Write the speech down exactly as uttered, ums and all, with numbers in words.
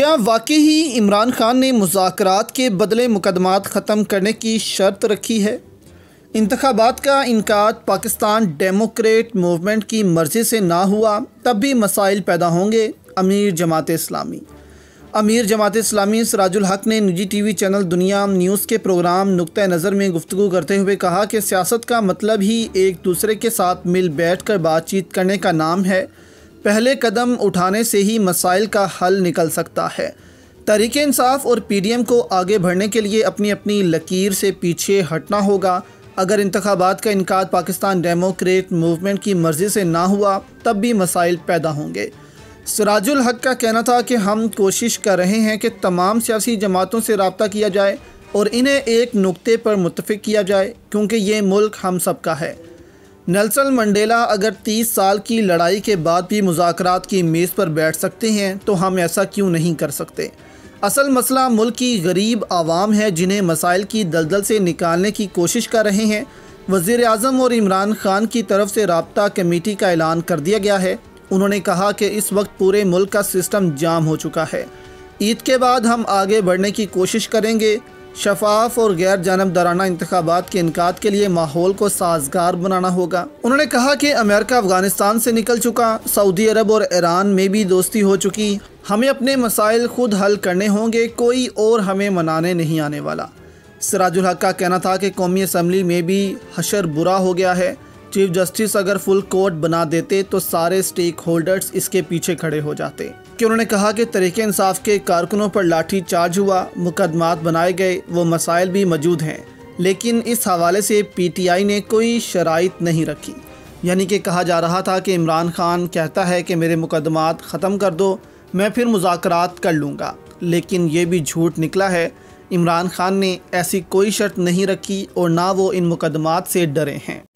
क्या वाकई ही इमरान खान ने मुज़ाकरात के बदले मुकदमात ख़त्म करने की शर्त रखी है? इंतखाबात का इनकार पाकिस्तान डेमोक्रेट मूवमेंट की मर्ज़ी से ना हुआ तब भी मसाइल पैदा होंगे। अमीर जमात इस्लामी अमीर जमात इस्लामी सिराज उल हक ने निजी टीवी चैनल दुनिया न्यूज़ के प्रोग्राम नुक्ता नज़र में गुफ्तगू करते हुए कहा कि सियासत का मतलब ही एक दूसरे के साथ मिल बैठकर बातचीत करने का नाम है। पहले कदम उठाने से ही मसाइल का हल निकल सकता है। तहरीक-ए- इंसाफ और पी डी एम को आगे बढ़ने के लिए अपनी अपनी लकीर से पीछे हटना होगा। अगर इंतखाबात का इनकार पाकिस्तान डेमोक्रेट मूवमेंट की मर्ज़ी से ना हुआ तब भी मसाइल पैदा होंगे। सिराज उल हक का कहना था कि हम कोशिश कर रहे हैं कि तमाम सियासी जमातों से रब्ता किया जाए और इन्हें एक नुक्ते पर मुत्तफिक किया जाए, क्योंकि ये मुल्क हम सब का है। नेल्सन मंडेला अगर तीस साल की लड़ाई के बाद भी मुज़ाकरात की मेज़ पर बैठ सकते हैं तो हम ऐसा क्यों नहीं कर सकते? असल मसला मुल्क की गरीब आवाम है, जिन्हें मसाइल की दलदल से निकालने की कोशिश कर रहे हैं। वज़ीर आज़म और इमरान खान की तरफ से राब्ता कमेटी का ऐलान कर दिया गया है। उन्होंने कहा कि इस वक्त पूरे मुल्क का सिस्टम जाम हो चुका है। ईद के बाद हम आगे बढ़ने की कोशिश करेंगे। शफाफ और गैर जानबदाराना इंतखाबात के इनकाद के लिए माहौल को साजगार बनाना होगा। उन्होंने कहा कि अमेरिका अफगानिस्तान से निकल चुका, सऊदी अरब और ईरान में भी दोस्ती हो चुकी। हमें अपने मसाइल खुद हल करने होंगे, कोई और हमें मनाने नहीं आने वाला। सिराज उल हक का कहना था कि कौमी असम्बली में भी हशर बुरा हो गया है। चीफ जस्टिस अगर फुल कोर्ट बना देते तो सारे स्टेक होल्डर्स इसके पीछे खड़े हो जाते। कि उन्होंने कहा कि तरीके इंसाफ के कारकुनों पर लाठी चार्ज हुआ, मुकदमात बनाए गए, वो मसाइल भी मौजूद हैं, लेकिन इस हवाले से पीटीआई ने कोई शराइत नहीं रखी। यानी कि कहा जा रहा था कि इमरान खान कहता है कि मेरे मुकदमात ख़त्म कर दो, मैं फिर मुज़ाकरात कर लूँगा, लेकिन ये भी झूठ निकला है। इमरान खान ने ऐसी कोई शर्त नहीं रखी और ना वो इन मुकदमात से डरे हैं।